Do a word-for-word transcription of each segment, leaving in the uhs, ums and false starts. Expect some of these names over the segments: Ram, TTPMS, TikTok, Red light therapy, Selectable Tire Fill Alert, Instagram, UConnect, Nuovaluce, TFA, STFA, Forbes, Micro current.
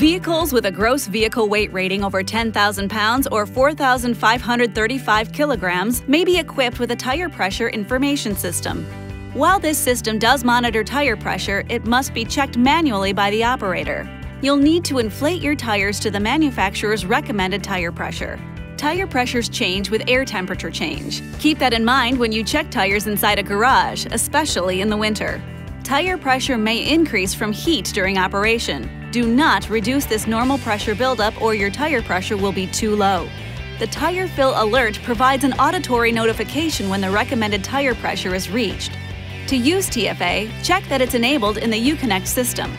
Vehicles with a gross vehicle weight rating over ten thousand pounds or four thousand five hundred thirty-five kilograms may be equipped with a tire pressure information system. While this system does monitor tire pressure, it must be checked manually by the operator. You'll need to inflate your tires to the manufacturer's recommended tire pressure. Tire pressures change with air temperature change. Keep that in mind when you check tires inside a garage, especially in the winter. Tire pressure may increase from heat during operation. Do not reduce this normal pressure buildup or your tire pressure will be too low. The Tire Fill Alert provides an auditory notification when the recommended tire pressure is reached. To use T F A, check that it's enabled in the UConnect system.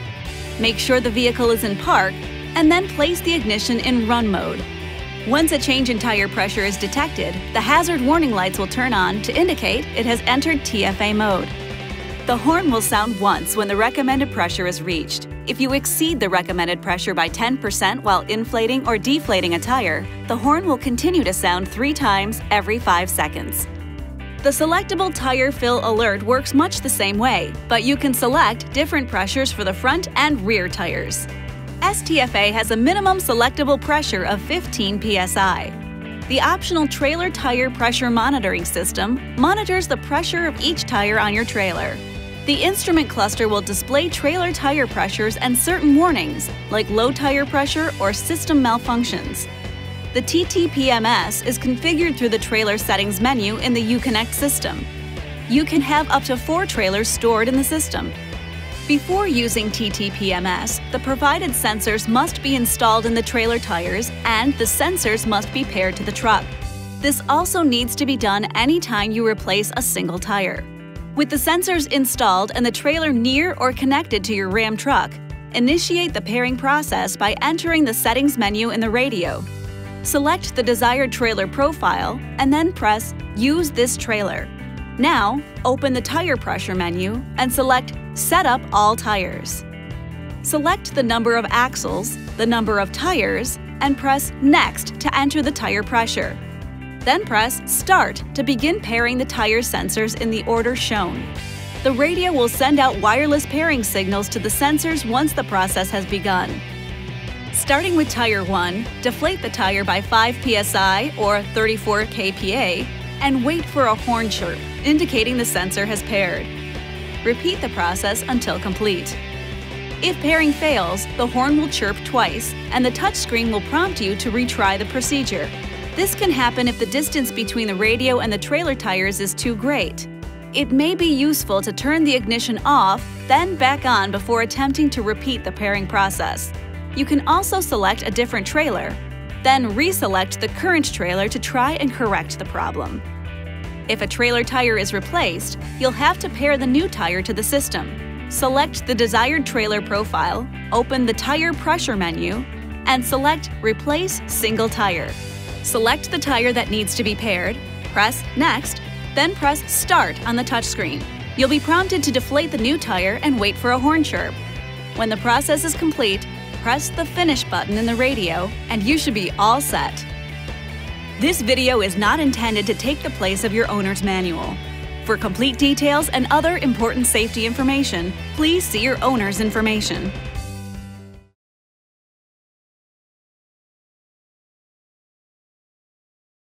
Make sure the vehicle is in park and then place the ignition in run mode. Once a change in tire pressure is detected, the hazard warning lights will turn on to indicate it has entered T F A mode. The horn will sound once when the recommended pressure is reached. If you exceed the recommended pressure by ten percent while inflating or deflating a tire, the horn will continue to sound three times every five seconds. The selectable Tire Fill Alert works much the same way, but you can select different pressures for the front and rear tires. S T F A has a minimum selectable pressure of fifteen P S I. The optional Trailer Tire Pressure Monitoring System monitors the pressure of each tire on your trailer. The instrument cluster will display trailer tire pressures and certain warnings, like low tire pressure or system malfunctions. The T T P M S is configured through the Trailer Settings menu in the UConnect system. You can have up to four trailers stored in the system. Before using T T P M S, the provided sensors must be installed in the trailer tires and the sensors must be paired to the truck. This also needs to be done anytime you replace a single tire. With the sensors installed and the trailer near or connected to your Ram truck, initiate the pairing process by entering the Settings menu in the radio. Select the desired trailer profile and then press Use this trailer. Now, open the Tire Pressure menu and select Set up all tires. Select the number of axles, the number of tires, and press Next to enter the tire pressure. Then press Start to begin pairing the tire sensors in the order shown. The radio will send out wireless pairing signals to the sensors once the process has begun. Starting with Tire one, deflate the tire by five P S I or thirty-four K P A and wait for a horn chirp, indicating the sensor has paired. Repeat the process until complete. If pairing fails, the horn will chirp twice and the touchscreen will prompt you to retry the procedure. This can happen if the distance between the radio and the trailer tires is too great. It may be useful to turn the ignition off, then back on before attempting to repeat the pairing process. You can also select a different trailer, then reselect the current trailer to try and correct the problem. If a trailer tire is replaced, you'll have to pair the new tire to the system. Select the desired trailer profile, open the Tire Pressure menu, and select Replace Single Tire. Select the tire that needs to be paired, press Next, then press Start on the touchscreen. You'll be prompted to deflate the new tire and wait for a horn chirp. When the process is complete, press the Finish button in the radio and you should be all set. This video is not intended to take the place of your owner's manual. For complete details and other important safety information, please see your owner's information.